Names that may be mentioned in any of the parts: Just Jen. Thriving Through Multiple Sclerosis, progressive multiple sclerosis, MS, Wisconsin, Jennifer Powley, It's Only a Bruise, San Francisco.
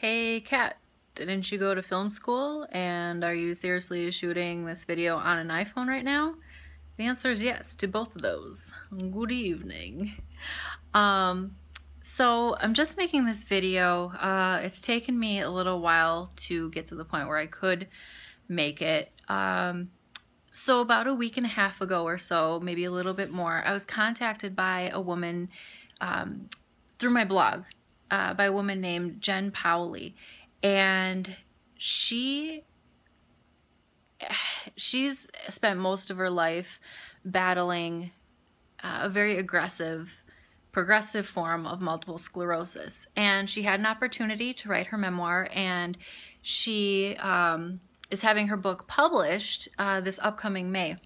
Hey Kat, didn't you go to film school, and are you seriously shooting this video on an iPhone right now? The answer is yes to both of those. Good evening. So I'm just making this video. It's taken me a little while to get to the point where I could make it. So about a week and a half ago or so, maybe a little bit more, I was contacted by a woman through my blog. By a woman named Jen Powley, and she's spent most of her life battling a very aggressive, progressive form of multiple sclerosis. And she had an opportunity to write her memoir, and she is having her book published this upcoming May.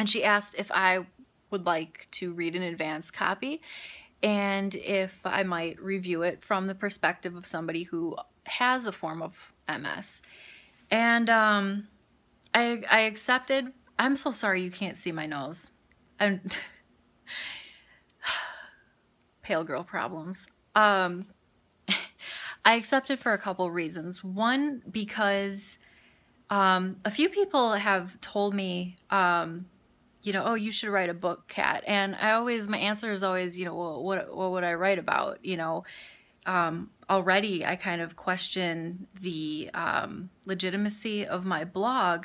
And she asked if I would like to read an advance copy, and if I might review it from the perspective of somebody who has a form of MS. And I accepted. I'm so sorry you can't see my nose. I'm pale girl problems. I accepted for a couple reasons. One, because a few people have told me, you know, oh, you should write a book, Kat. And I always, my answer is always, you know, well, what would I write about? You know, already I kind of question the legitimacy of my blog,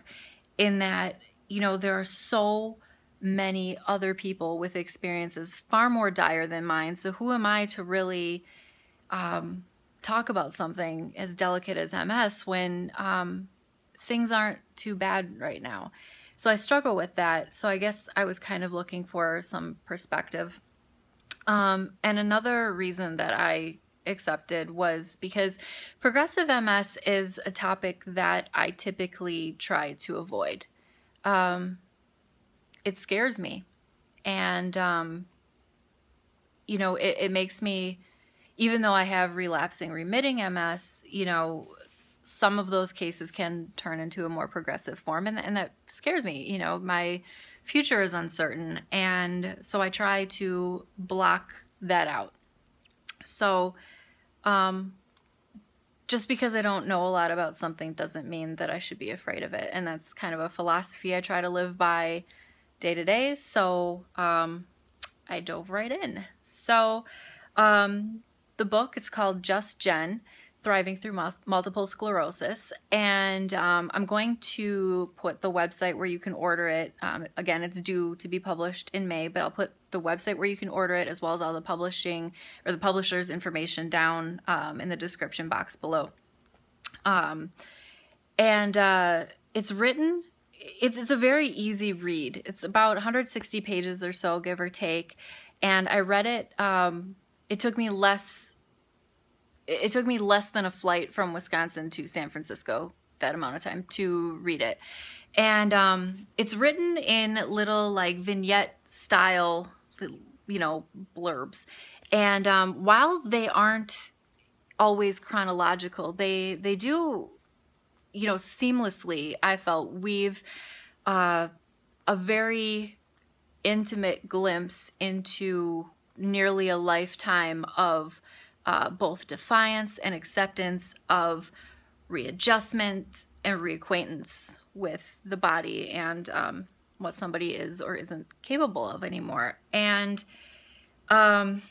in that, you know, there are so many other people with experiences far more dire than mine. So who am I to really talk about something as delicate as MS when things aren't too bad right now? So I struggle with that. So I guess I was kind of looking for some perspective. And another reason that I accepted was because progressive MS is a topic that I typically try to avoid. It scares me. And, you know, it makes me, even though I have relapsing remitting MS, you know, some of those cases can turn into a more progressive form, and that scares me. You know, my future is uncertain, and so I try to block that out. So just because I don't know a lot about something doesn't mean that I should be afraid of it, and that's kind of a philosophy I try to live by day to day. So I dove right in. So the book, it's called Just Jen: Thriving Through Multiple Sclerosis, and I'm going to put the website where you can order it. Again, it's due to be published in May, but I'll put the website where you can order it, as well as all the publishing or the publisher's information, down in the description box below. It's written, it's a very easy read. It's about 160 pages or so, give or take, and I read it. It took me less than a flight from Wisconsin to San Francisco, that amount of time, to read it. And it's written in little, like, vignette style, you know, blurbs. And while they aren't always chronological, they do, you know, seamlessly, I felt, weave a very intimate glimpse into nearly a lifetime of both defiance and acceptance, of readjustment and reacquaintance with the body and what somebody is or isn't capable of anymore. And I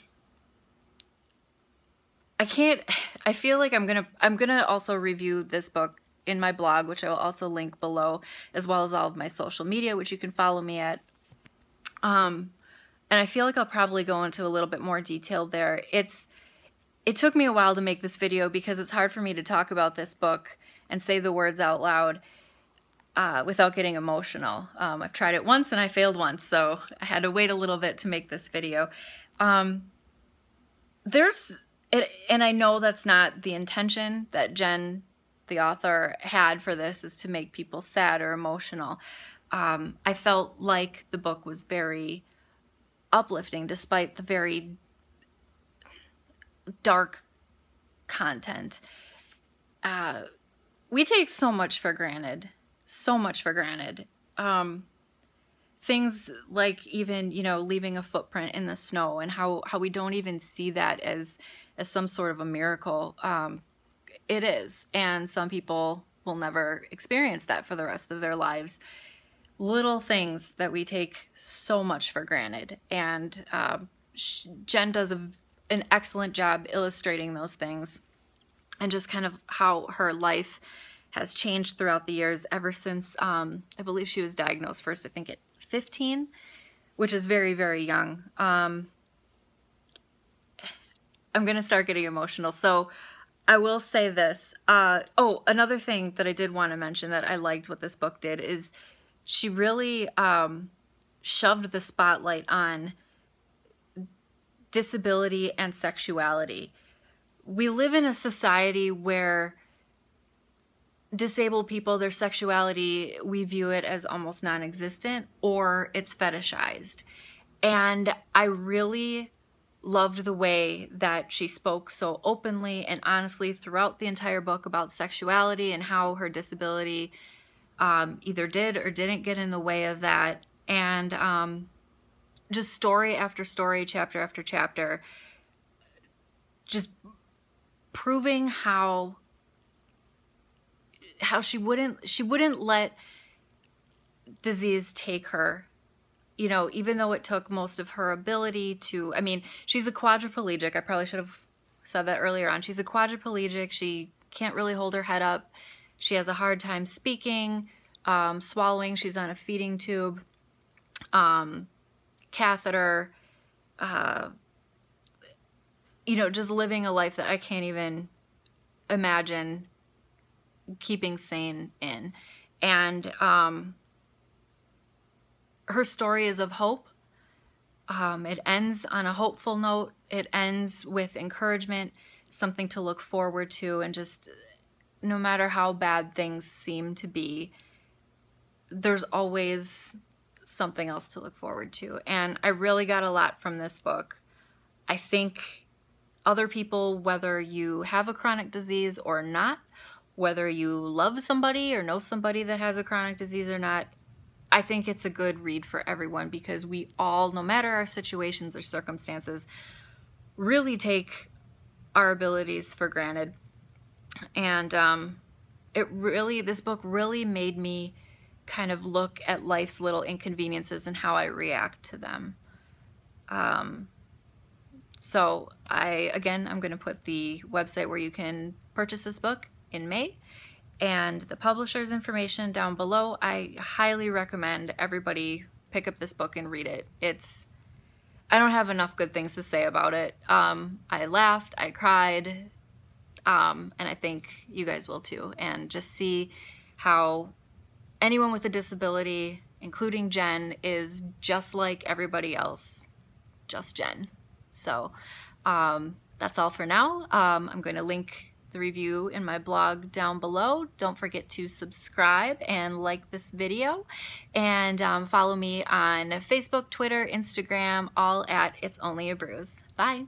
feel like I'm gonna also review this book in my blog, which I will also link below, as well as all of my social media, which you can follow me at. And I feel like I'll probably go into a little bit more detail there. It took me a while to make this video because it's hard for me to talk about this book and say the words out loud without getting emotional. I've tried it once and I failed once, so I had to wait a little bit to make this video. And I know that's not the intention that Jen, the author, had for this, is to make people sad or emotional. I felt like the book was very uplifting, despite the very dark content. We take so much for granted, things like, even, you know, leaving a footprint in the snow, and how we don't even see that as some sort of a miracle. It is. And some people will never experience that for the rest of their lives. Little things that we take so much for granted. And Jen does an excellent job illustrating those things and just kind of how her life has changed throughout the years ever since, I believe she was diagnosed first, I think at 15, which is very, very young. I'm going to start getting emotional. So I will say this. Oh, another thing that I did want to mention that I liked what this book did is she really shoved the spotlight on disability and sexuality. We live in a society where disabled people, their sexuality, we view it as almost non-existent or it's fetishized. And I really loved the way that she spoke so openly and honestly throughout the entire book about sexuality and how her disability either did or didn't get in the way of that. And just story after story, chapter after chapter, just proving how she wouldn't let disease take her, you know, even though it took most of her ability to, I mean, she's a quadriplegic. I probably should have said that earlier on. She's a quadriplegic. She can't really hold her head up. She has a hard time speaking, swallowing. She's on a feeding tube, catheter, you know, just living a life that I can't even imagine keeping sane in. And her story is of hope. It ends on a hopeful note. It ends with encouragement, something to look forward to, and just no matter how bad things seem to be, there's always something else to look forward to. And I really got a lot from this book. I think other people, whether you have a chronic disease or not, whether you love somebody or know somebody that has a chronic disease or not, I think it's a good read for everyone, because we all, no matter our situations or circumstances, really take our abilities for granted. And this book really made me kind of look at life's little inconveniences and how I react to them. So I'm going to put the website where you can purchase this book in May and the publisher's information down below. I highly recommend everybody pick up this book and read it. I don't have enough good things to say about it. I laughed, I cried, and I think you guys will too. And just see how anyone with a disability, including Jen, is just like everybody else, just Jen. So that's all for now. I'm going to link the review in my blog down below. Don't forget to subscribe and like this video, and follow me on Facebook, Twitter, Instagram, all at It's Only a Bruise. Bye.